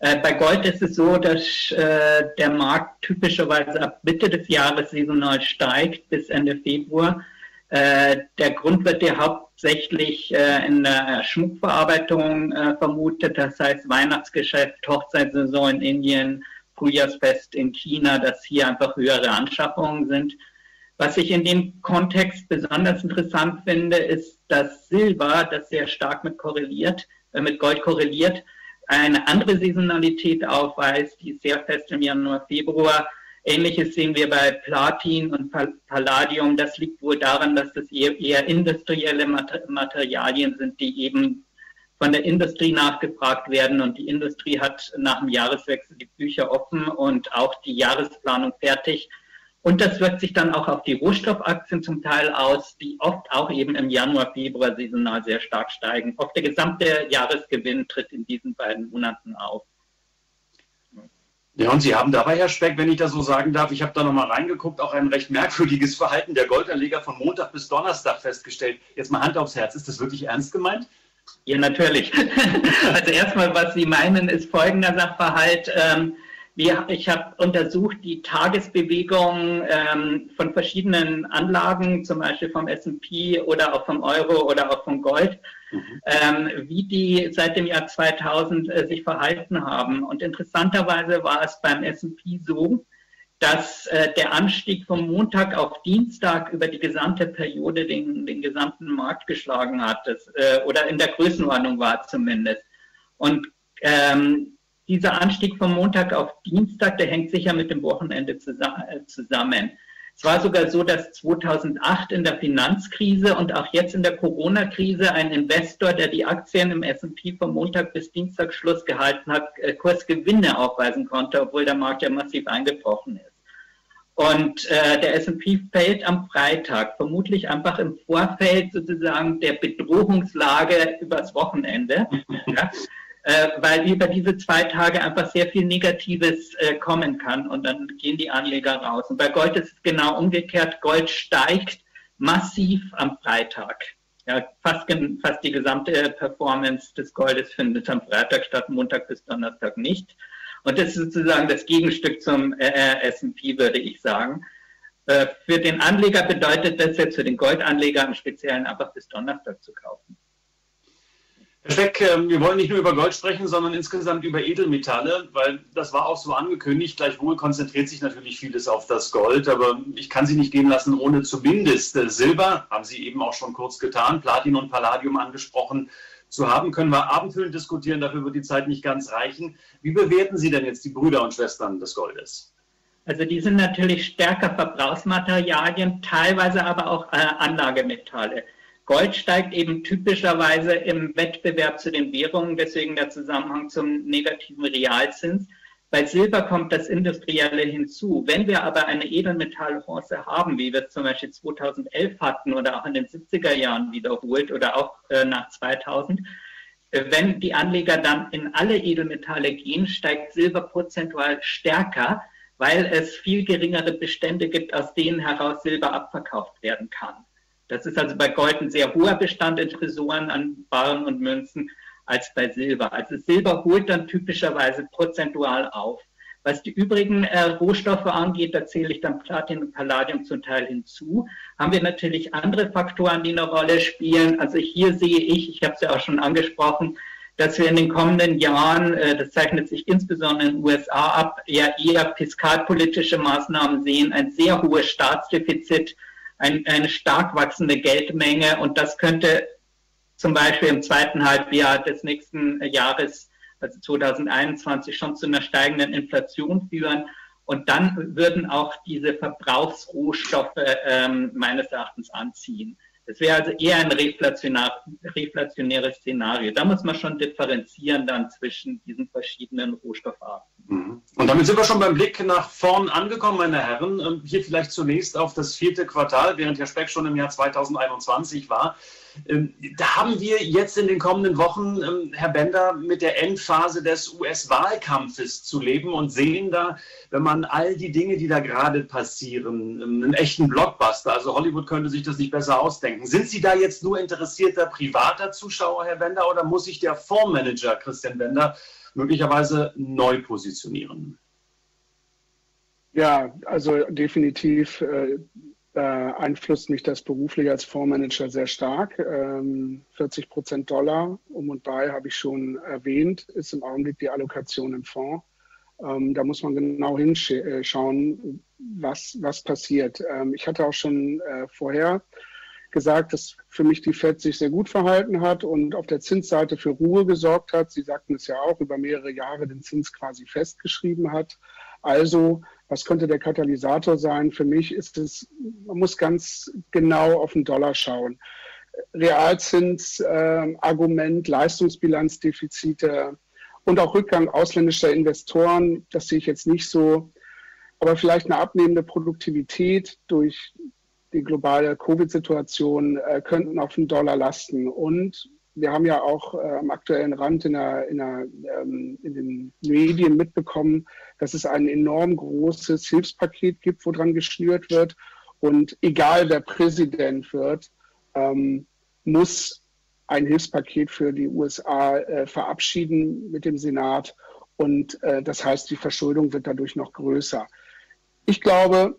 Bei Gold ist es so, dass äh, der Markt typischerweise ab Mitte des Jahres saisonal steigt bis Ende Februar. Äh, der Grund wird ja hauptsächlich äh, in der Schmuckverarbeitung äh, vermutet, das heißt Weihnachtsgeschäft, Hochzeitssaison in Indien, Frühjahrsfest in China, dass hier einfach höhere Anschaffungen sind. Was ich in dem Kontext besonders interessant finde, ist das Silber, das sehr stark mit korreliert, äh, mit Gold korreliert, eine andere Saisonalität aufweist, die sehr fest im Januar, Februar. Ähnliches sehen wir bei Platin und Palladium. Das liegt wohl daran, dass das eher industrielle Materialien sind, die eben von der Industrie nachgefragt werden. Und die Industrie hat nach dem Jahreswechsel die Bücher offen und auch die Jahresplanung fertig. Und das wirkt sich dann auch auf die Rohstoffaktien zum Teil aus, die oft auch eben im Januar, Februar saisonal sehr stark steigen. Oft der gesamte Jahresgewinn tritt in diesen beiden Monaten auf. Ja, und Sie haben dabei, Herr Speck, wenn ich das so sagen darf, ich habe da nochmal reingeguckt, auch ein recht merkwürdiges Verhalten der Goldanleger von Montag bis Donnerstag festgestellt. Jetzt mal Hand aufs Herz, ist das wirklich ernst gemeint? Ja, natürlich. Also erstmal, was Sie meinen, ist folgender Sachverhalt. Ähm, Ich habe untersucht die Tagesbewegungen ähm, von verschiedenen Anlagen, zum Beispiel vom S und P oder auch vom Euro oder auch vom Gold. mhm. ähm, wie die seit dem Jahr zweitausend äh, sich verhalten haben. Und interessanterweise war es beim S und P so, dass äh, der Anstieg vom Montag auf Dienstag über die gesamte Periode den, den gesamten Markt geschlagen hat, das, äh, oder in der Größenordnung war zumindest. Und ähm, dieser Anstieg vom Montag auf Dienstag, der hängt sicher mit dem Wochenende zusammen. Es war sogar so, dass zweitausendacht in der Finanzkrise und auch jetzt in der Corona-Krise ein Investor, der die Aktien im S und P vom Montag bis Dienstag Schluss gehalten hat, Kursgewinne aufweisen konnte, obwohl der Markt ja massiv eingebrochen ist. Und äh, der S und P fällt am Freitag, vermutlich einfach im Vorfeld sozusagen der Bedrohungslage übers Wochenende, ja, äh, weil über diese zwei Tage einfach sehr viel Negatives äh, kommen kann und dann gehen die Anleger raus. Und bei Gold ist es genau umgekehrt, Gold steigt massiv am Freitag. Ja, fast, fast die gesamte Performance des Goldes findet am Freitag statt, Montag bis Donnerstag nicht. Und das ist sozusagen das Gegenstück zum äh, S und P, würde ich sagen. Äh, für den Anleger bedeutet das jetzt, für den Goldanleger im Speziellen, einfach bis Donnerstag zu kaufen. Herr Speck, äh, wir wollen nicht nur über Gold sprechen, sondern insgesamt über Edelmetalle, weil das war auch so angekündigt. Gleichwohl konzentriert sich natürlich vieles auf das Gold, aber ich kann Sie nicht gehen lassen, ohne zumindest äh, Silber, haben Sie eben auch schon kurz getan, Platin und Palladium angesprochen zu haben, können wir abendfüllend diskutieren, dafür wird die Zeit nicht ganz reichen. Wie bewerten Sie denn jetzt die Brüder und Schwestern des Goldes? Also die sind natürlich stärker Verbrauchsmaterialien, teilweise aber auch äh, Anlagemetalle. Gold steigt eben typischerweise im Wettbewerb zu den Währungen, deswegen der Zusammenhang zum negativen Realzins. Bei Silber kommt das Industrielle hinzu. Wenn wir aber eine Edelmetallhorse haben, wie wir es zum Beispiel zweitausendelf hatten oder auch in den siebziger Jahren wiederholt oder auch äh, nach zweitausend, äh, wenn die Anleger dann in alle Edelmetalle gehen, steigt Silber prozentual stärker, weil es viel geringere Bestände gibt, aus denen heraus Silber abverkauft werden kann. Das ist also bei Gold ein sehr hoher Bestand in Tresoren an Waren und Münzen als bei Silber. Also Silber holt dann typischerweise prozentual auf. Was die übrigen äh, Rohstoffe angeht, da zähle ich dann Platin und Palladium zum Teil hinzu, haben wir natürlich andere Faktoren, die eine Rolle spielen. Also hier sehe ich, ich habe es ja auch schon angesprochen, dass wir in den kommenden Jahren, äh, das zeichnet sich insbesondere in den U S A ab, eher, eher fiskalpolitische Maßnahmen sehen, ein sehr hohes Staatsdefizit, ein, eine stark wachsende Geldmenge und das könnte zum Beispiel im zweiten Halbjahr des nächsten Jahres, also zweitausendeinundzwanzig, schon zu einer steigenden Inflation führen. Und dann würden auch diese Verbrauchsrohstoffe ähm, meines Erachtens anziehen. Das wäre also eher ein reflationär, reflationäres Szenario. Da muss man schon differenzieren dann zwischen diesen verschiedenen Rohstoffarten. Und damit sind wir schon beim Blick nach vorn angekommen, meine Herren. Hier vielleicht zunächst auf das vierte Quartal, während Herr Speck schon im Jahr zweitausendeinundzwanzig war. Da haben wir jetzt in den kommenden Wochen, Herr Bender, mit der Endphase des U S-Wahlkampfes zu leben und sehen da, wenn man all die Dinge, die da gerade passieren, einen echten Blockbuster, also Hollywood könnte sich das nicht besser ausdenken. Sind Sie da jetzt nur interessierter privater Zuschauer, Herr Bender, oder muss sich der Fondsmanager Christian Bender möglicherweise neu positionieren? Ja, also definitiv äh Da einflusst mich das beruflich als Fondsmanager sehr stark. vierzig Prozent Dollar, um und bei, habe ich schon erwähnt, ist im Augenblick die Allokation im Fonds. Da muss man genau hinschauen, was, was passiert. Ich hatte auch schon vorher gesagt, dass für mich die Fed sich sehr gut verhalten hat und auf der Zinsseite für Ruhe gesorgt hat. Sie sagten es ja auch, über mehrere Jahre den Zins quasi festgeschrieben hat. Also, was könnte der Katalysator sein? Für mich ist es, man muss ganz genau auf den Dollar schauen. Realzins, äh, Argument, Leistungsbilanzdefizite und auch Rückgang ausländischer Investoren, das sehe ich jetzt nicht so. Aber vielleicht eine abnehmende Produktivität durch die globale Covid-Situation äh, könnten auf den Dollar lasten. Und wir haben ja auch äh, am aktuellen Rand in, der, in, der, ähm, in den Medien mitbekommen, dass es ein enorm großes Hilfspaket gibt, woran geschnürt wird. Und egal, wer Präsident wird, ähm, muss ein Hilfspaket für die U S A äh, verabschieden mit dem Senat. Und äh, das heißt, die Verschuldung wird dadurch noch größer. Ich glaube,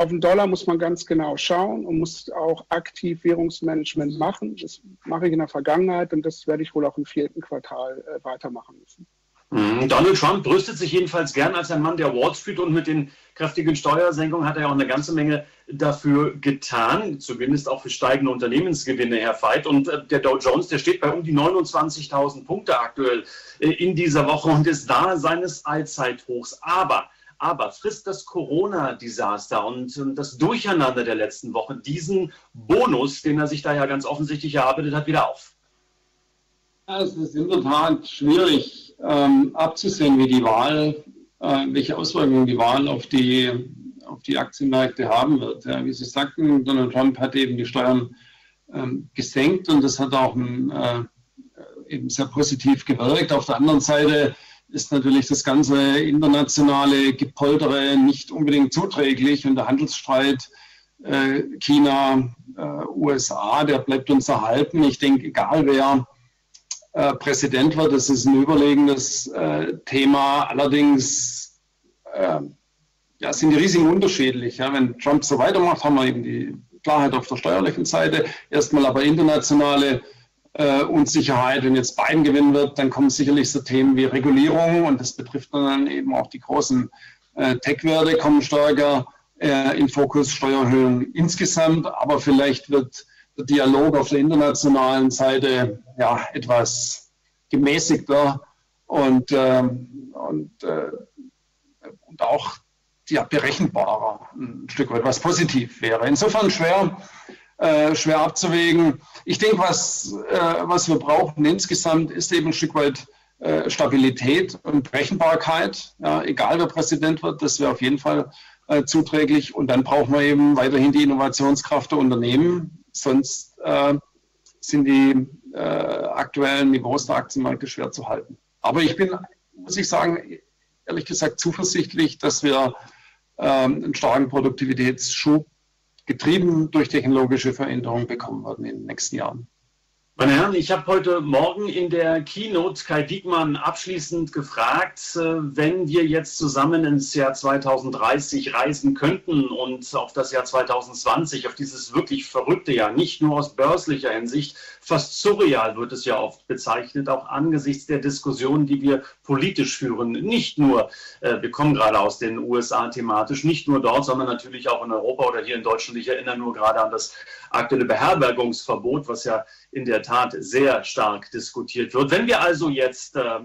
Auf den Dollar muss man ganz genau schauen und muss auch aktiv Währungsmanagement machen. Das mache ich in der Vergangenheit und das werde ich wohl auch im vierten Quartal äh, weitermachen müssen. Donald Trump brüstet sich jedenfalls gern als ein Mann der Wall Street und mit den kräftigen Steuersenkungen hat er ja auch eine ganze Menge dafür getan, zumindest auch für steigende Unternehmensgewinne, Herr Veit. Und der Dow Jones, der steht bei um die neunundzwanzigtausend Punkte aktuell in dieser Woche und ist nahe seines Allzeithochs. Aber, aber frisst das Corona-Desaster und das Durcheinander der letzten Woche diesen Bonus, den er sich da ja ganz offensichtlich erarbeitet hat, wieder auf? Ja, es ist in der Tat schwierig Ähm, abzusehen, wie die Wahl, äh, welche Auswirkungen die Wahl auf die, auf die Aktienmärkte haben wird. Ja, wie Sie sagten, Donald Trump hat eben die Steuern ähm, gesenkt und das hat auch äh, eben sehr positiv gewirkt. Auf der anderen Seite ist natürlich das ganze internationale Gepoltere nicht unbedingt zuträglich und der Handelsstreit äh, China, äh, U S A, der bleibt uns erhalten. Ich denke, egal wer Äh, Präsident wird, das ist ein überlegenes äh, Thema. Allerdings äh, ja, sind die Risiken unterschiedlich. Ja? Wenn Trump so weitermacht, haben wir eben die Klarheit auf der steuerlichen Seite. Erstmal aber internationale äh, Unsicherheit. Wenn jetzt Biden gewinnen wird, dann kommen sicherlich so Themen wie Regulierung und das betrifft dann eben auch die großen äh, Tech-Werte, kommen stärker äh, in Fokus, Steuererhöhungen insgesamt. Aber vielleicht wird der Dialog auf der internationalen Seite ja etwas gemäßigter und, ähm, und, äh, und auch ja, berechenbarer, ein Stück weit, was positiv wäre. Insofern schwer, äh, schwer abzuwägen. Ich denke, was, äh, was wir brauchen insgesamt, ist eben ein Stück weit äh, Stabilität und Berechenbarkeit. Ja, egal, wer Präsident wird, das wäre auf jeden Fall äh, zuträglich. Und dann brauchen wir eben weiterhin die Innovationskraft der Unternehmen. Sonst äh, sind die äh, aktuellen Niveaus der Aktienmärkte schwer zu halten. Aber ich bin, muss ich sagen, ehrlich gesagt zuversichtlich, dass wir ähm, einen starken Produktivitätsschub getrieben durch technologische Veränderungen bekommen werden in den nächsten Jahren. Meine Herren, ich habe heute Morgen in der Keynote Kai Diekmann abschließend gefragt, wenn wir jetzt zusammen ins Jahr zweitausenddreißig reisen könnten und auf das Jahr zweitausendzwanzig, auf dieses wirklich verrückte Jahr, nicht nur aus börslicher Hinsicht, fast surreal wird es ja oft bezeichnet, auch angesichts der Diskussionen, die wir politisch führen. Nicht nur, äh, wir kommen gerade aus den U S A thematisch, nicht nur dort, sondern natürlich auch in Europa oder hier in Deutschland. Ich erinnere nur gerade an das aktuelle Beherbergungsverbot, was ja in der Tat sehr stark diskutiert wird. Wenn wir also jetzt äh,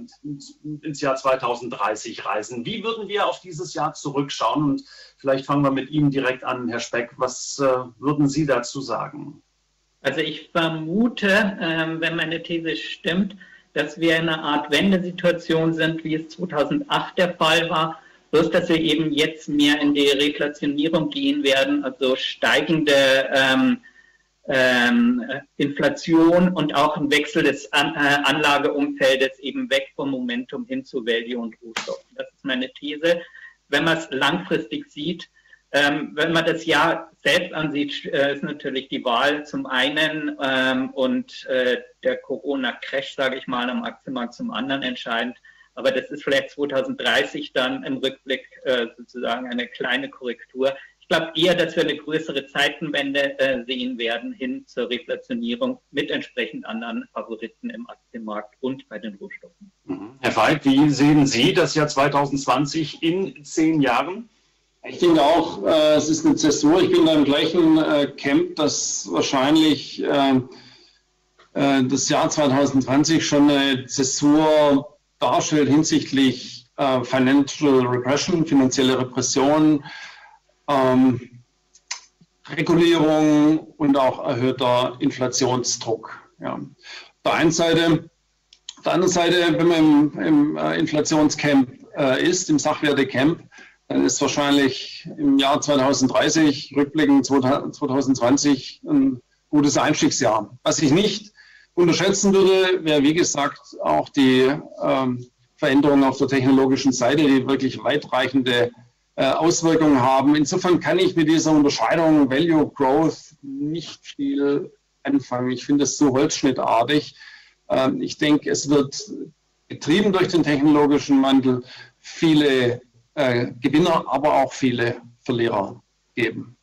ins Jahr zweitausenddreißig reisen, wie würden wir auf dieses Jahr zurückschauen? Und vielleicht fangen wir mit Ihnen direkt an, Herr Speck. Was äh, würden Sie dazu sagen? Also ich vermute, äh, wenn meine These stimmt, dass wir in einer Art Wendesituation sind, wie es zweitausendacht der Fall war, bloß dass wir eben jetzt mehr in die Reflationierung gehen werden, also steigende ähm, ähm, Inflation und auch ein Wechsel des An äh, Anlageumfeldes eben weg vom Momentum hin zu Value und Rohstoffen. Das ist meine These. Wenn man es langfristig sieht, Ähm, wenn man das Jahr selbst ansieht, äh, ist natürlich die Wahl zum einen ähm, und äh, der Corona-Crash, sage ich mal, am Aktienmarkt zum anderen entscheidend. Aber das ist vielleicht zweitausenddreißig dann im Rückblick äh, sozusagen eine kleine Korrektur. Ich glaube eher, dass wir eine größere Zeitenwende äh, sehen werden hin zur Reflationierung mit entsprechend anderen Favoriten im Aktienmarkt und bei den Rohstoffen. Mhm. Herr Veit, wie sehen Sie das Jahr zweitausendzwanzig in zehn Jahren? Ich denke auch, äh, es ist eine Zäsur. Ich bin da im gleichen äh, Camp, dass wahrscheinlich äh, äh, das Jahr zweitausendzwanzig schon eine Zäsur darstellt hinsichtlich äh, Financial Repression, finanzielle Repression, ähm, Regulierung und auch erhöhter Inflationsdruck. Ja. Auf der einen Seite, auf der anderen Seite, wenn man im, im äh, Inflationscamp äh, ist, im Sachwertecamp, dann ist wahrscheinlich im Jahr zweitausenddreißig, rückblickend zweitausendzwanzig, ein gutes Einstiegsjahr. Was ich nicht unterschätzen würde, wäre wie gesagt auch die ähm, Veränderungen auf der technologischen Seite, die wirklich weitreichende äh, Auswirkungen haben. Insofern kann ich mit dieser Unterscheidung Value Growth nicht viel anfangen. Ich finde es so holzschnittartig. Ähm, ich denke, es wird getrieben durch den technologischen Wandel viele Äh, Gewinner, aber auch viele Verlierer geben.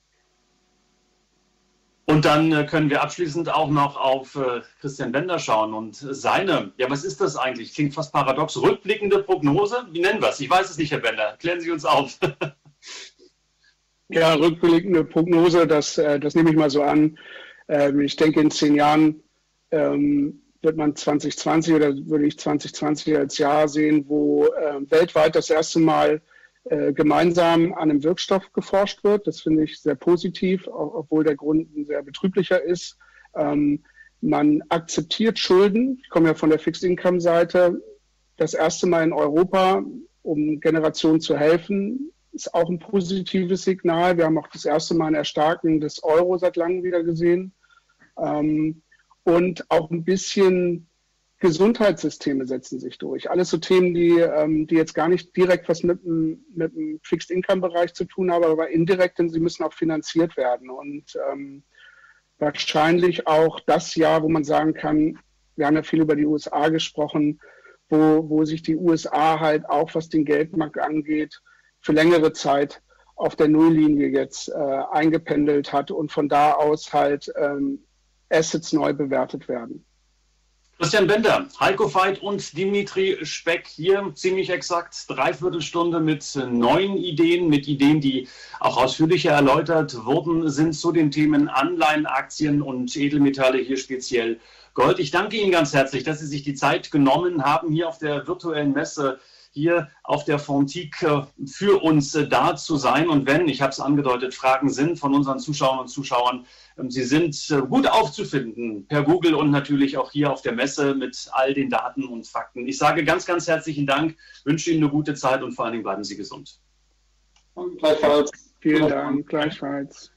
Und dann können wir abschließend auch noch auf Christian Bender schauen und seine, ja, was ist das eigentlich? Klingt fast paradox. Rückblickende Prognose? Wie nennen wir es? Ich weiß es nicht, Herr Bender. Klären Sie uns auf. Ja, rückblickende Prognose, das, das nehme ich mal so an. Ich denke, in zehn Jahren wird man zwanzig zwanzig oder würde ich zwanzig zwanzig als Jahr sehen, wo weltweit das erste Mal gemeinsam an einem Wirkstoff geforscht wird. Das finde ich sehr positiv, obwohl der Grund ein sehr betrüblicher ist. Ähm, man akzeptiert Schulden. Ich komme ja von der Fixed-Income-Seite. Das erste Mal in Europa, um Generationen zu helfen, ist auch ein positives Signal. Wir haben auch das erste Mal ein Erstarken des Euro seit langem wieder gesehen. Ähm, und auch ein bisschen Gesundheitssysteme setzen sich durch. Alles so Themen, die, ähm, die jetzt gar nicht direkt was mit dem, mit dem Fixed-Income-Bereich zu tun haben, aber indirekt, denn sie müssen auch finanziert werden. Und ähm, wahrscheinlich auch das Jahr, wo man sagen kann, wir haben ja viel über die U S A gesprochen, wo, wo sich die U S A halt auch, was den Geldmarkt angeht, für längere Zeit auf der Nulllinie jetzt äh, eingependelt hat und von da aus halt ähm, Assets neu bewertet werden. Christian Bender, Heiko Veit und Dimitri Speck hier ziemlich exakt dreiviertel Stunde mit neuen Ideen, mit Ideen, die auch ausführlicher erläutert wurden, sind zu den Themen Anleihen, Aktien und Edelmetalle, hier speziell Gold. Ich danke Ihnen ganz herzlich, dass Sie sich die Zeit genommen haben, hier auf der virtuellen Messe, hier auf der FONDSTIQUE für uns da zu sein. Und wenn, ich habe es angedeutet, Fragen sind von unseren Zuschauern und Zuschauern, sie sind gut aufzufinden per Google und natürlich auch hier auf der Messe mit all den Daten und Fakten. Ich sage ganz, ganz herzlichen Dank, wünsche Ihnen eine gute Zeit und vor allen Dingen bleiben Sie gesund. Und gleichfalls. Vielen Dank, gleichfalls.